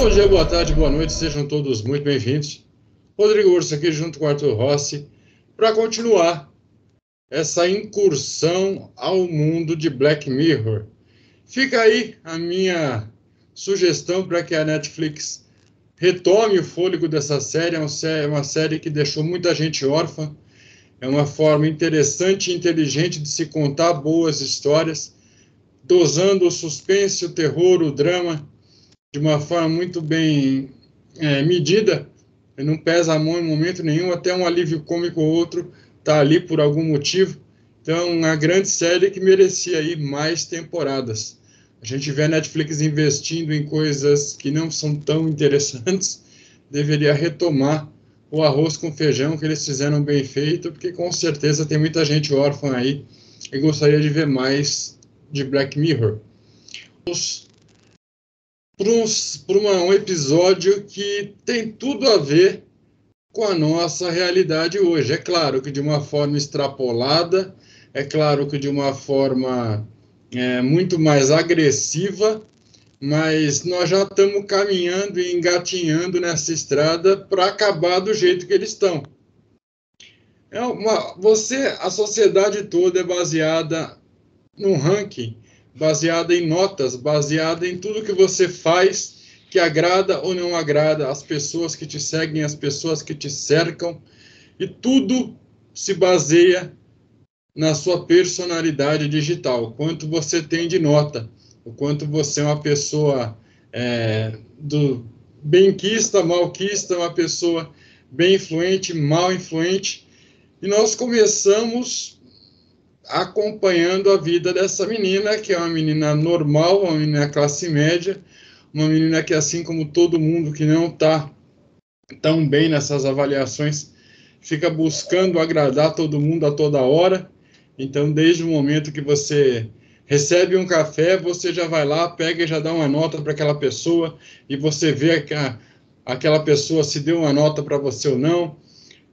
Bom dia, boa tarde, boa noite, sejam todos muito bem-vindos. Rodrigo Orso aqui junto com Artur Rossi para continuar essa incursão ao mundo de Black Mirror. Fica aí a minha sugestão para que a Netflix retome o fôlego dessa série. É uma série que deixou muita gente órfã. É uma forma interessante e inteligente de se contar boas histórias, dosando o suspense, o terror, o drama, de uma forma muito bem medida. Não pesa a mão em momento nenhum, até um alívio cômico ou outro está ali por algum motivo. Então, uma grande série que merecia aí mais temporadas. A gente vê a Netflix investindo em coisas que não são tão interessantes, deveria retomar o arroz com feijão que eles fizeram bem feito, porque com certeza tem muita gente órfã aí e gostaria de ver mais de Black Mirror. Por um episódio que tem tudo a ver com a nossa realidade hoje. É claro que de uma forma extrapolada, é claro que de uma forma muito mais agressiva, mas nós já estamos caminhando e engatinhando nessa estrada para acabar do jeito que eles estão. A sociedade toda é baseada num ranking, baseada em notas, baseada em tudo que você faz, que agrada ou não agrada as pessoas que te seguem, as pessoas que te cercam, e tudo se baseia na sua personalidade digital, quanto você tem de nota. O quanto você é uma pessoa do benquista, malquista, uma pessoa bem influente, mal influente. E nós começamos acompanhando a vida dessa menina, que é uma menina normal, uma menina classe média, uma menina que, assim como todo mundo que não está tão bem nessas avaliações, fica buscando agradar todo mundo a toda hora. Então, desde o momento que você recebe um café, você já vai lá, pega e já dá uma nota para aquela pessoa, e você vê que aquela pessoa se deu uma nota para você ou não.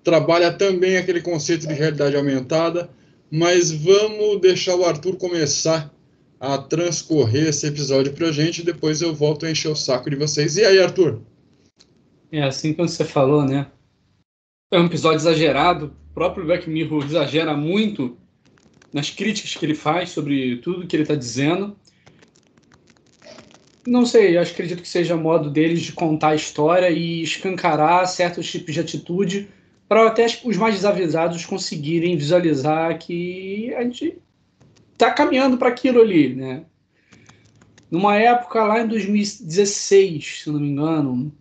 Trabalha também aquele conceito de realidade aumentada, mas vamos deixar o Artur começar a transcorrer esse episódio para a gente, e depois eu volto a encher o saco de vocês. E aí, Artur? É assim que você falou, né? É um episódio exagerado, o próprio Black Mirror exagera muito nas críticas que ele faz sobre tudo que ele está dizendo. Não sei, eu acredito que seja modo deles de contar a história e escancarar certos tipos de atitude para até os mais desavisados conseguirem visualizar que a gente está caminhando para aquilo ali, né? Numa época lá em 2016, se não me engano,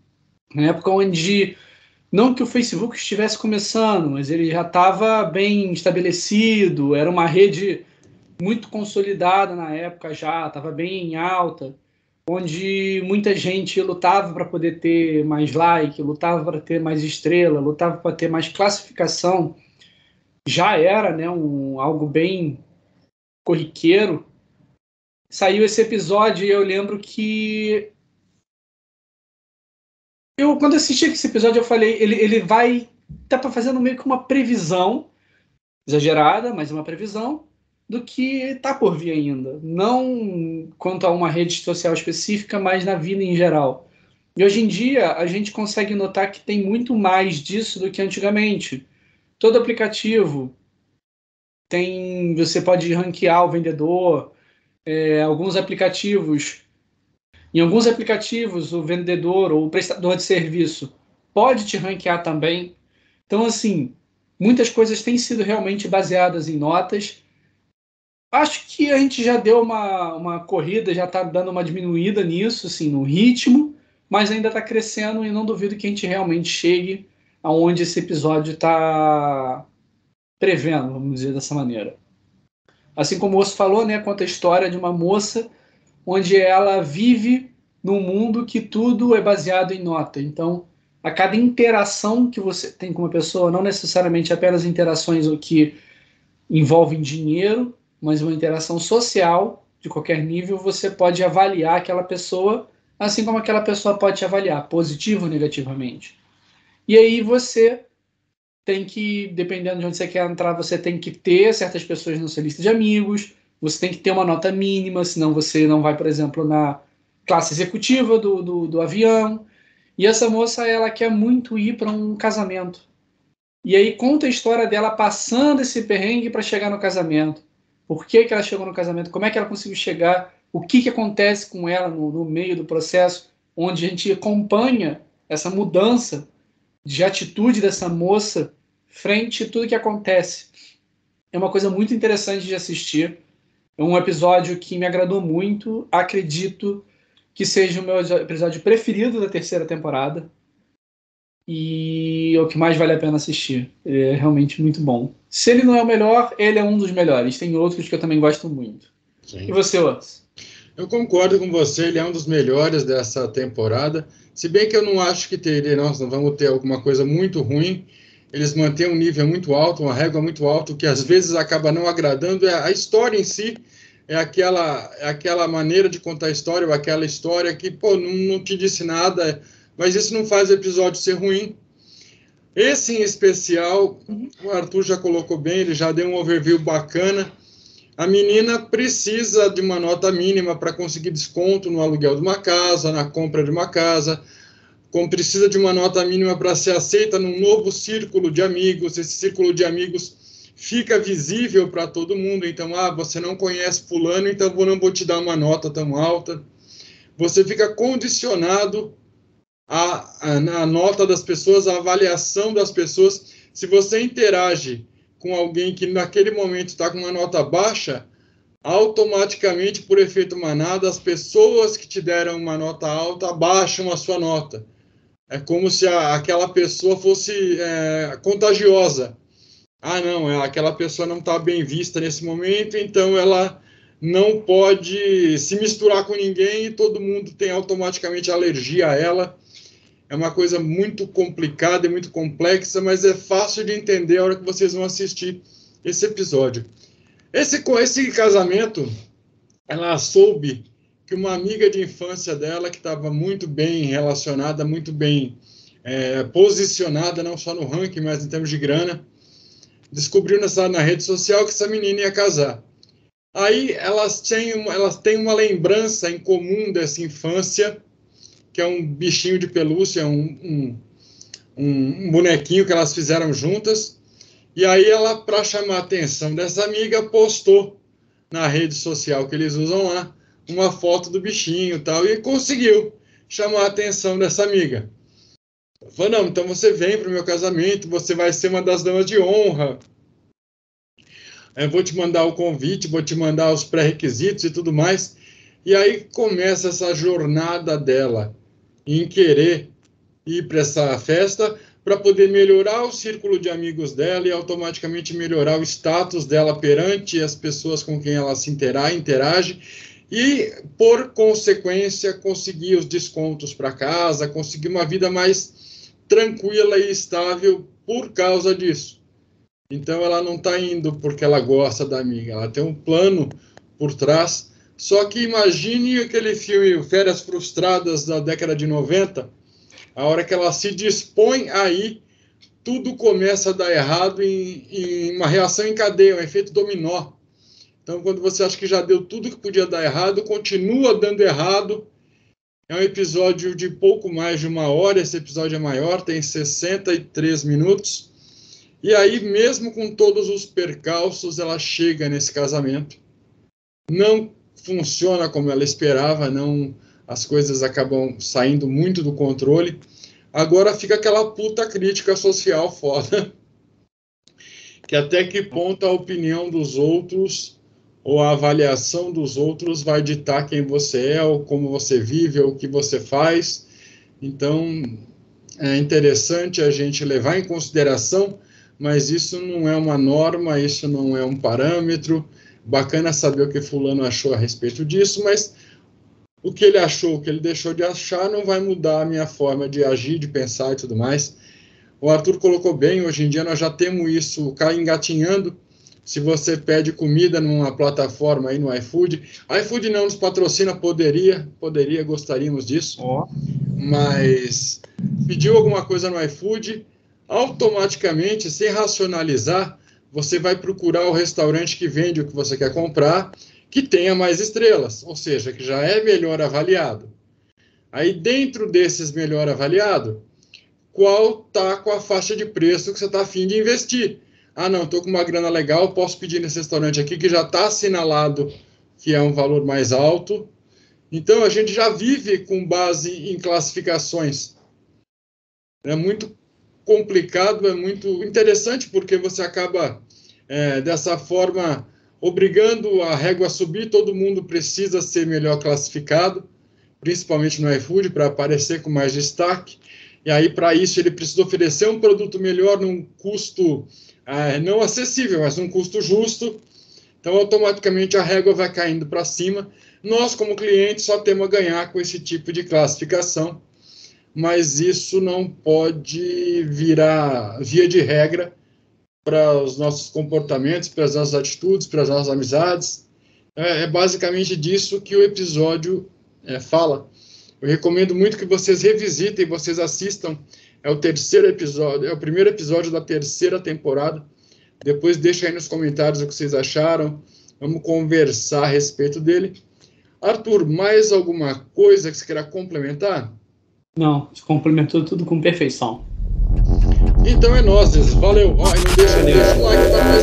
na época onde, não que o Facebook estivesse começando, mas ele já estava bem estabelecido, era uma rede muito consolidada na época já, estava bem em alta, onde muita gente lutava para poder ter mais like, lutava para ter mais estrela, lutava para ter mais classificação. Já era, né, algo bem corriqueiro. Saiu esse episódio e eu lembro que quando assisti esse episódio, eu falei, ele vai... Tá fazendo meio que uma previsão, exagerada, mas uma previsão, do que tá por vir ainda. Não quanto a uma rede social específica, mas na vida em geral. E hoje em dia, a gente consegue notar que tem muito mais disso do que antigamente. Todo aplicativo tem... Você pode ranquear o vendedor. Em alguns aplicativos, o vendedor ou o prestador de serviço pode te ranquear também. Então, assim, muitas coisas têm sido realmente baseadas em notas. Acho que a gente já deu uma corrida, já está dando uma diminuída nisso, assim, no ritmo, mas ainda está crescendo e não duvido que a gente realmente chegue aonde esse episódio está prevendo, vamos dizer dessa maneira. Assim como o Orso falou, né, conta a história de uma moça onde ela vive num mundo que tudo é baseado em nota. Então, a cada interação que você tem com uma pessoa, não necessariamente apenas interações que envolvem dinheiro, mas uma interação social, de qualquer nível, você pode avaliar aquela pessoa, assim como aquela pessoa pode te avaliar, positivo ou negativamente. E aí você tem que, dependendo de onde você quer entrar, você tem que ter certas pessoas na sua lista de amigos, você tem que ter uma nota mínima, senão você não vai, por exemplo, classe executiva do avião, e essa moça, ela quer muito ir para um casamento. E aí conta a história dela passando esse perrengue para chegar no casamento. Por que que ela chegou no casamento? Como é que ela conseguiu chegar? O que que acontece com ela no meio do processo, onde a gente acompanha essa mudança de atitude dessa moça frente a tudo que acontece. É uma coisa muito interessante de assistir. É um episódio que me agradou muito. Acredito que seja o meu episódio preferido da terceira temporada. E é o que mais vale a pena assistir. É realmente muito bom. Se ele não é o melhor, ele é um dos melhores. Tem outros que eu também gosto muito. Sim. E você, Orso? Eu concordo com você. Ele é um dos melhores dessa temporada. Se bem que eu não acho que teria... não vamos ter alguma coisa muito ruim. Eles mantêm um nível muito alto, uma régua muito alta, que às vezes acaba não agradando. A história em si... É aquela maneira de contar a história, ou aquela história que, não te disse nada, mas isso não faz o episódio ser ruim. Esse, em especial, o Artur já colocou bem, ele já deu um overview bacana. A menina precisa de uma nota mínima para conseguir desconto no aluguel de uma casa, na compra de uma casa, precisa de uma nota mínima para ser aceita num novo círculo de amigos. Esse círculo de amigos fica visível para todo mundo, então, você não conhece fulano, então eu não vou te dar uma nota tão alta. Você fica condicionado à nota das pessoas, à avaliação das pessoas. Se você interage com alguém que naquele momento está com uma nota baixa, automaticamente, por efeito manada, as pessoas que te deram uma nota alta abaixam a sua nota. É como se aquela pessoa fosse contagiosa. Não, aquela pessoa não está bem vista nesse momento, então ela não pode se misturar com ninguém e todo mundo tem automaticamente alergia a ela. É uma coisa muito complicada e muito complexa, mas é fácil de entender a hora que vocês vão assistir esse episódio. Com esse casamento, ela soube que uma amiga de infância dela, que estava muito bem relacionada, muito bem posicionada, não só no ranking, mas em termos de grana, descobriu na rede social que essa menina ia casar. Aí elas têm uma lembrança em comum dessa infância, que é um bichinho de pelúcia, um bonequinho que elas fizeram juntas. E aí ela, para chamar a atenção dessa amiga, postou na rede social que eles usam lá uma foto do bichinho e tal, e conseguiu chamar a atenção dessa amiga. Falou, não, então você vem para o meu casamento, você vai ser uma das damas de honra. Eu vou te mandar o convite, vou te mandar os pré-requisitos e tudo mais. E aí começa essa jornada dela em querer ir para essa festa para poder melhorar o círculo de amigos dela e automaticamente melhorar o status dela perante as pessoas com quem ela se interage. E, por consequência, conseguir os descontos para casa, conseguir uma vida mais tranquila e estável por causa disso. Então ela não está indo porque ela gosta da amiga, ela tem um plano por trás. Só que imagine aquele filme Férias Frustradas da década de 90, a hora que ela se dispõe a ir, tudo começa a dar errado em uma reação em cadeia, um efeito dominó. Então quando você acha que já deu tudo que podia dar errado, continua dando errado. É um episódio de pouco mais de uma hora, esse episódio é maior, tem 63 minutos. E aí, mesmo com todos os percalços, ela chega nesse casamento. Não funciona como ela esperava, as coisas acabam saindo muito do controle. Agora fica aquela puta crítica social foda. Que até que ponto a opinião dos outros... ou a avaliação dos outros vai ditar quem você é, ou como você vive, ou o que você faz. Então, é interessante a gente levar em consideração, mas isso não é uma norma, isso não é um parâmetro. Bacana saber o que fulano achou a respeito disso, mas o que ele achou, o que ele deixou de achar, não vai mudar a minha forma de agir, de pensar e tudo mais. O Artur colocou bem, hoje em dia nós já temos isso cá engatinhando. Se você pede comida numa plataforma aí no iFood, iFood não nos patrocina, poderia, gostaríamos disso, Mas pediu alguma coisa no iFood, automaticamente, sem racionalizar, você vai procurar o restaurante que vende o que você quer comprar, que tenha mais estrelas, ou seja, que já é melhor avaliado. Aí, dentro desses melhor avaliado, qual tá com a faixa de preço que você tá a fim de investir? Ah, não, estou com uma grana legal, posso pedir nesse restaurante aqui que já está assinalado que é um valor mais alto. Então, a gente já vive com base em classificações. É muito complicado, é muito interessante, porque você acaba, dessa forma, obrigando a régua a subir, todo mundo precisa ser melhor classificado, principalmente no iFood, para aparecer com mais destaque. E aí, para isso, ele precisa oferecer um produto melhor num custo não acessível, mas num custo justo. Então, automaticamente, a régua vai caindo para cima. Nós, como clientes, só temos a ganhar com esse tipo de classificação, mas isso não pode virar via de regra para os nossos comportamentos, para as nossas atitudes, para as nossas amizades. É basicamente disso que o episódio fala. Eu recomendo muito que vocês revisitem, vocês assistam. É o terceiro episódio, é o primeiro episódio da terceira temporada. Depois deixa aí nos comentários o que vocês acharam. Vamos conversar a respeito dele. Arthur, mais alguma coisa que você queira complementar? Não, te complementou tudo com perfeição. Então é nóis, valeu. Ó, e não deixa de deixar o like também.